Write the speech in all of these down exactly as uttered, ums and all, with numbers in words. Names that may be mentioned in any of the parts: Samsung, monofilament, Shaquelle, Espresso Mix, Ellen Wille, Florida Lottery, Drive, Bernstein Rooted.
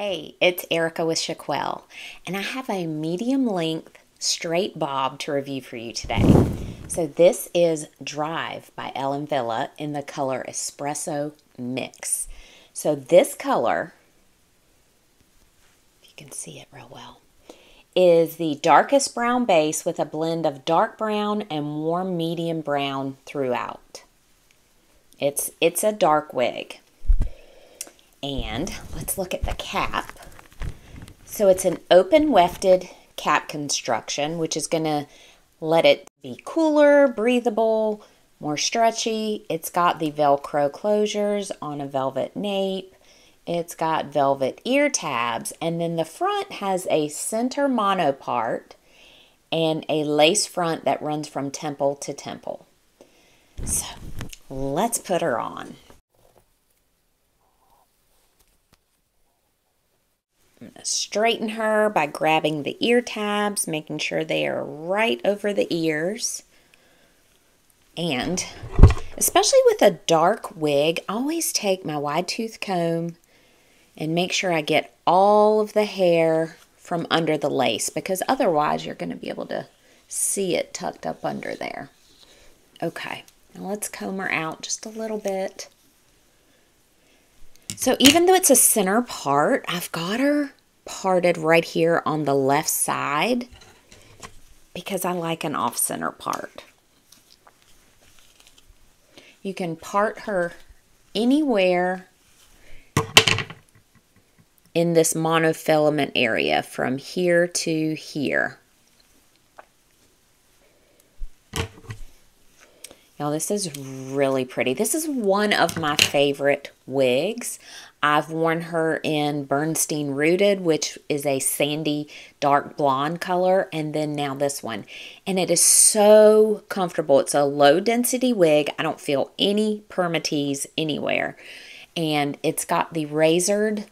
Hey, it's Erica with Shaquelle, and I have a medium-length straight bob to review for you today. So this is Drive by Ellen Wille in the color Espresso Mix. So this color, if you can see it real well, is the darkest brown base with a blend of dark brown and warm medium brown throughout. It's, it's a dark wig. And let's look at the cap. So it's an open wefted cap construction, which is going to let it be cooler, breathable, more stretchy. It's got the Velcro closures on a velvet nape. It's got velvet ear tabs. And then the front has a center monopart and a lace front that runs from temple to temple. So let's put her on. I'm going to straighten her by grabbing the ear tabs, making sure they are right over the ears. And especially with a dark wig, I always take my wide tooth comb and make sure I get all of the hair from under the lace, because otherwise you're going to be able to see it tucked up under there. Okay, now let's comb her out just a little bit. So even though it's a center part, I've got her parted right here on the left side because I like an off-center part. You can part her anywhere in this monofilament area from here to here. Y'all, this is really pretty. This is one of my favorite wigs. I've worn her in Bernstein Rooted, which is a sandy dark blonde color, and then now this one. And it is so comfortable. It's a low density wig. I don't feel any permatease anywhere. And it's got the razored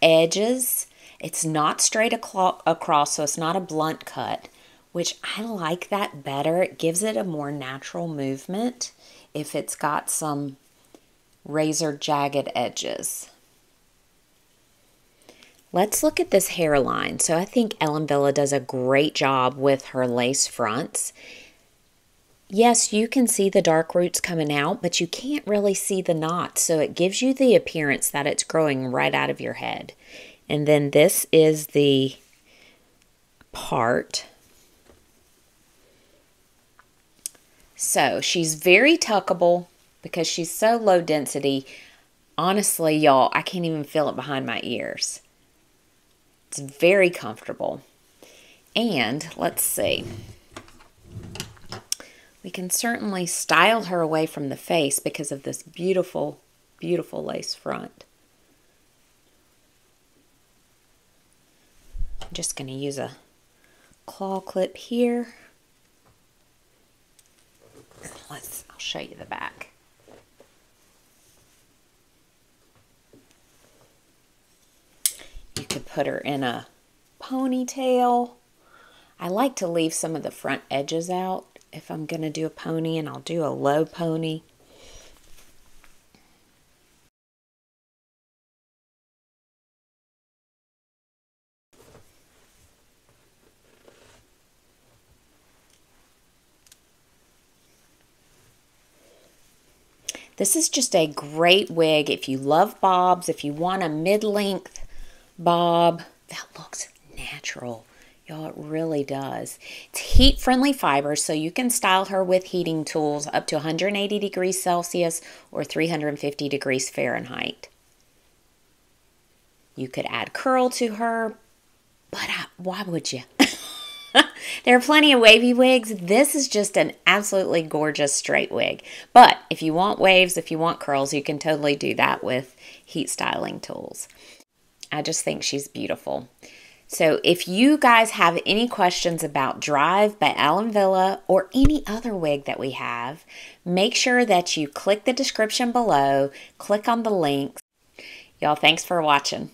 edges. It's not straight across, so it's not a blunt cut, which I like that better. It gives it a more natural movement if it's got some razor jagged edges. Let's look at this hairline. So I think Ellen Wille does a great job with her lace fronts. Yes, you can see the dark roots coming out, but you can't really see the knots. So it gives you the appearance that it's growing right out of your head. And then this is the part. So she's very tuckable because she's so low density. Honestly, y'all, I can't even feel it behind my ears. It's very comfortable. And let's see. We can certainly style her away from the face because of this beautiful, beautiful lace front. I'm just going to use a claw clip here. Let's, I'll show you the back. You could put her in a ponytail. I like to leave some of the front edges out if I'm going to do a pony, and I'll do a low pony. This is just a great wig if you love bobs, if you want a mid-length bob. That looks natural. Y'all, it really does. It's heat-friendly fiber, so you can style her with heating tools up to one hundred eighty degrees Celsius or three hundred fifty degrees Fahrenheit. You could add curl to her, but I, why would you? There are plenty of wavy wigs. This is just an absolutely gorgeous straight wig. But if you want waves, if you want curls, you can totally do that with heat styling tools. I just think she's beautiful. So if you guys have any questions about Drive by Ellen Wille or any other wig that we have, make sure that you click the description below, click on the links. Y'all, thanks for watching.